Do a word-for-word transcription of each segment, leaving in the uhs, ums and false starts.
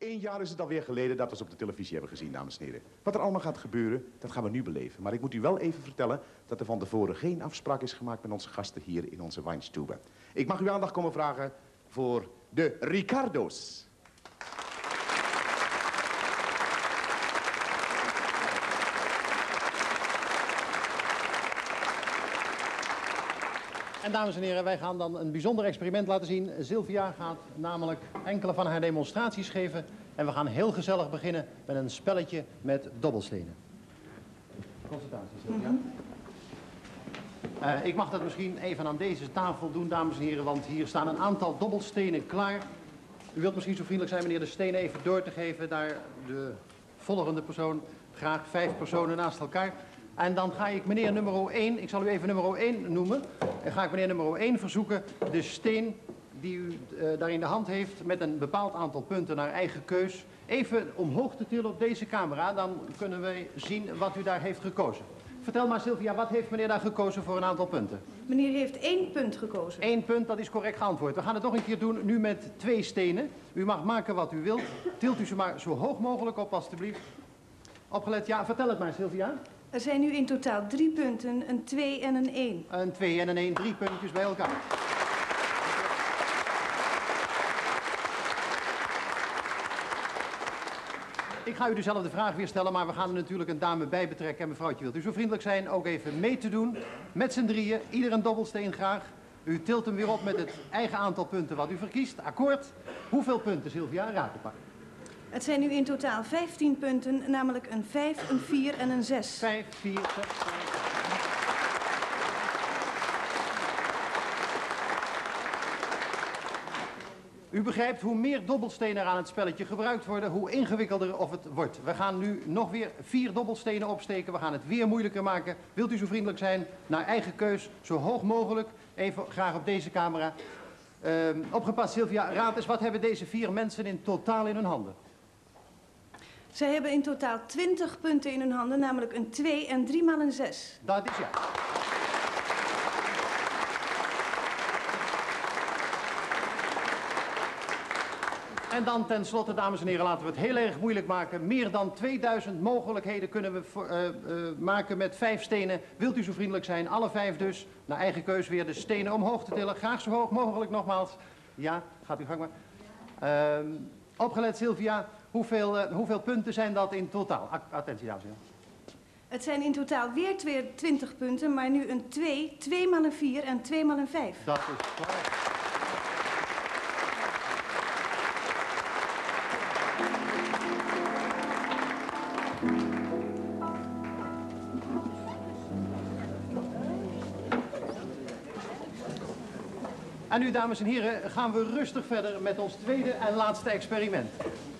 Eén jaar is het alweer geleden dat we ze op de televisie hebben gezien, dames en heren. Wat er allemaal gaat gebeuren, dat gaan we nu beleven. Maar ik moet u wel even vertellen dat er van tevoren geen afspraak is gemaakt met onze gasten hier in onze wijnstube. Ik mag uw aandacht komen vragen voor de Ricardo's. En dames en heren, wij gaan dan een bijzonder experiment laten zien. Sylvia gaat namelijk enkele van haar demonstraties geven. En we gaan heel gezellig beginnen met een spelletje met dobbelstenen. Concentratie, Sylvia. Mm-hmm. uh, ik mag dat misschien even aan deze tafel doen, dames en heren, want hier staan een aantal dobbelstenen klaar. U wilt misschien zo vriendelijk zijn, meneer, de stenen even door te geven. Daar de volgende persoon, graag vijf personen naast elkaar. En dan ga ik meneer nummer één, ik zal u even nummer één noemen. En ga ik meneer nummer één verzoeken de steen die u uh, daar in de hand heeft met een bepaald aantal punten naar eigen keus even omhoog te tillen op deze camera. Dan kunnen wij zien wat u daar heeft gekozen. Vertel maar, Sylvia, wat heeft meneer daar gekozen voor een aantal punten? Meneer heeft één punt gekozen. Eén punt, dat is correct geantwoord. We gaan het nog een keer doen, nu met twee stenen. U mag maken wat u wilt. Tilt u ze maar zo hoog mogelijk op, alstublieft. Opgelet, ja, vertel het maar, Sylvia. Er zijn nu in totaal drie punten, een twee en een één. Een twee en een één, drie puntjes bij elkaar. Ik ga u dezelfde vraag weer stellen, maar we gaan er natuurlijk een dame bij betrekken. En mevrouwtje, wilt u zo vriendelijk zijn ook even mee te doen? Met z'n drieën, ieder een dobbelsteen graag. U tilt hem weer op met het eigen aantal punten wat u verkiest. Akkoord. Hoeveel punten, Sylvia? Raad het maar. Het zijn nu in totaal vijftien punten, namelijk een vijf, een vier en een zes. vijf, vier, zes, vijf. U begrijpt, hoe meer dobbelstenen er aan het spelletje gebruikt worden, hoe ingewikkelder of het wordt. We gaan nu nog weer vier dobbelstenen opsteken. We gaan het weer moeilijker maken. Wilt u zo vriendelijk zijn? Naar eigen keus, zo hoog mogelijk. Even graag op deze camera. Uh, opgepast, Sylvia, raad eens, wat hebben deze vier mensen in totaal in hun handen? Zij hebben in totaal twintig punten in hun handen, namelijk een twee en drie maal een zes. Dat is ja. En dan tenslotte, dames en heren, laten we het heel erg moeilijk maken. Meer dan tweeduizend mogelijkheden kunnen we uh, uh, maken met vijf stenen. Wilt u zo vriendelijk zijn, alle vijf dus, naar eigen keus weer de stenen omhoog te tillen. Graag zo hoog mogelijk nogmaals. Ja, gaat u gang maar. Uh, opgelet, Sylvia, hoeveel, uh, hoeveel punten zijn dat in totaal? Attentie, dames en heren. Het zijn in totaal weer twee, twintig punten, maar nu een twee, twee maal een vier en twee maal een vijf. Dat is klaar. En nu, dames en heren, gaan we rustig verder met ons tweede en laatste experiment.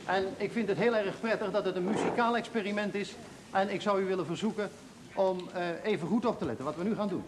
En ik vind het heel erg prettig dat het een muzikaal experiment is. En ik zou u willen verzoeken om uh, even goed op te letten wat we nu gaan doen.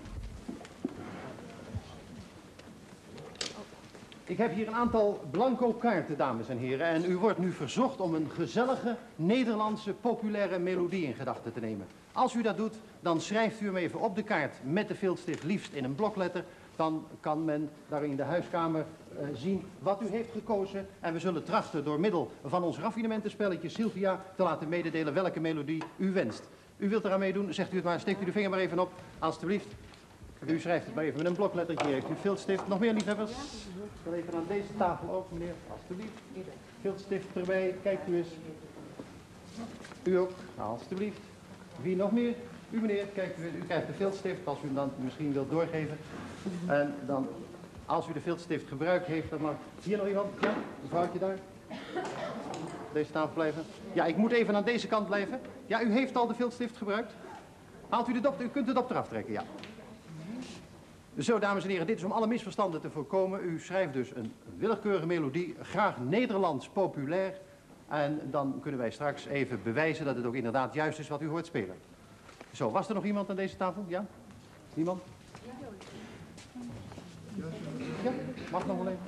Ik heb hier een aantal blanco kaarten, dames en heren. En u wordt nu verzocht om een gezellige Nederlandse populaire melodie in gedachten te nemen. Als u dat doet, dan schrijft u hem even op de kaart met de viltstift, liefst in een blokletter. Dan kan men daar in de huiskamer uh, zien wat u heeft gekozen. En we zullen trachten door middel van ons raffinementenspelletje Sylvia te laten mededelen welke melodie u wenst. U wilt eraan meedoen, zegt u het maar, steekt u de vinger maar even op, alstublieft. U schrijft het maar even met een bloklettertje. Heeft u viltstift? Nog meer liefhebbers? Ik zal even aan deze tafel ook, meneer, alstublieft. Viltstift erbij, kijkt u eens. U ook, alstublieft. Wie nog meer? U, meneer, kijkt u, u krijgt de viltstift, als u hem dan misschien wilt doorgeven. En dan, als u de viltstift gebruikt heeft, dan mag... Hier nog iemand? Ja, een vrouwtje daar. Deze tafel blijven. Ja, ik moet even aan deze kant blijven. Ja, u heeft al de viltstift gebruikt. Haalt u de dop, u kunt de dop eraf trekken, ja. Zo, dames en heren, dit is om alle misverstanden te voorkomen. U schrijft dus een willekeurige melodie, graag Nederlands populair. En dan kunnen wij straks even bewijzen dat het ook inderdaad juist is wat u hoort spelen. Zo, was er nog iemand aan deze tafel? Ja? Niemand? Ja, mag nog wel even.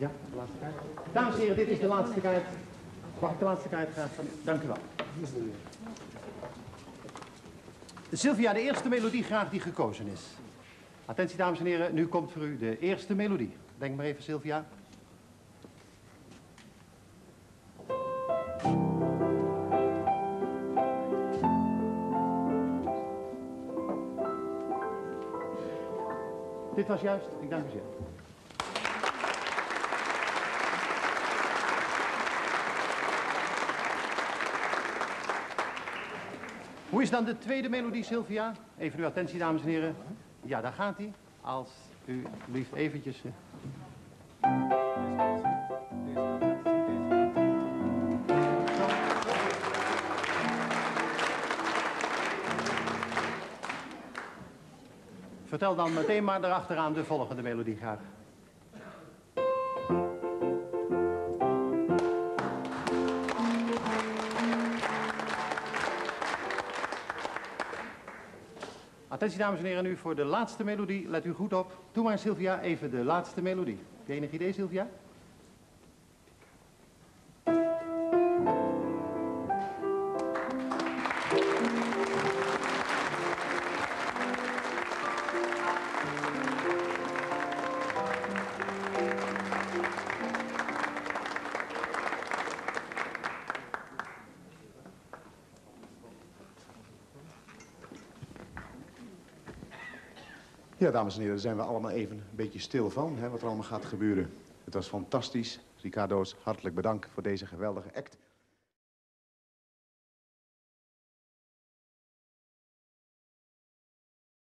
Ja, de laatste kaart. Dames en heren, dit is de laatste kaart. Mag ik de laatste kaart graag? Dank u wel. Sylvia, de eerste melodie graag die gekozen is. Attentie, dames en heren, nu komt voor u de eerste melodie. Denk maar even, Sylvia. Dit was juist. Ik dank u zeer. Hoe is dan de tweede melodie, Sylvia? Even uw attentie, dames en heren. Ja, daar gaat hij. Als u lief eventjes... Vertel dan meteen maar daarachteraan de volgende melodie graag. Attentie, dames en heren, nu voor de laatste melodie. Let u goed op. Doe maar, Sylvia, even de laatste melodie. Heb je enig idee, Sylvia? Ja, dames en heren, daar zijn we allemaal even een beetje stil van, hè, wat er allemaal gaat gebeuren. Het was fantastisch. Ricardo's, hartelijk bedankt voor deze geweldige act.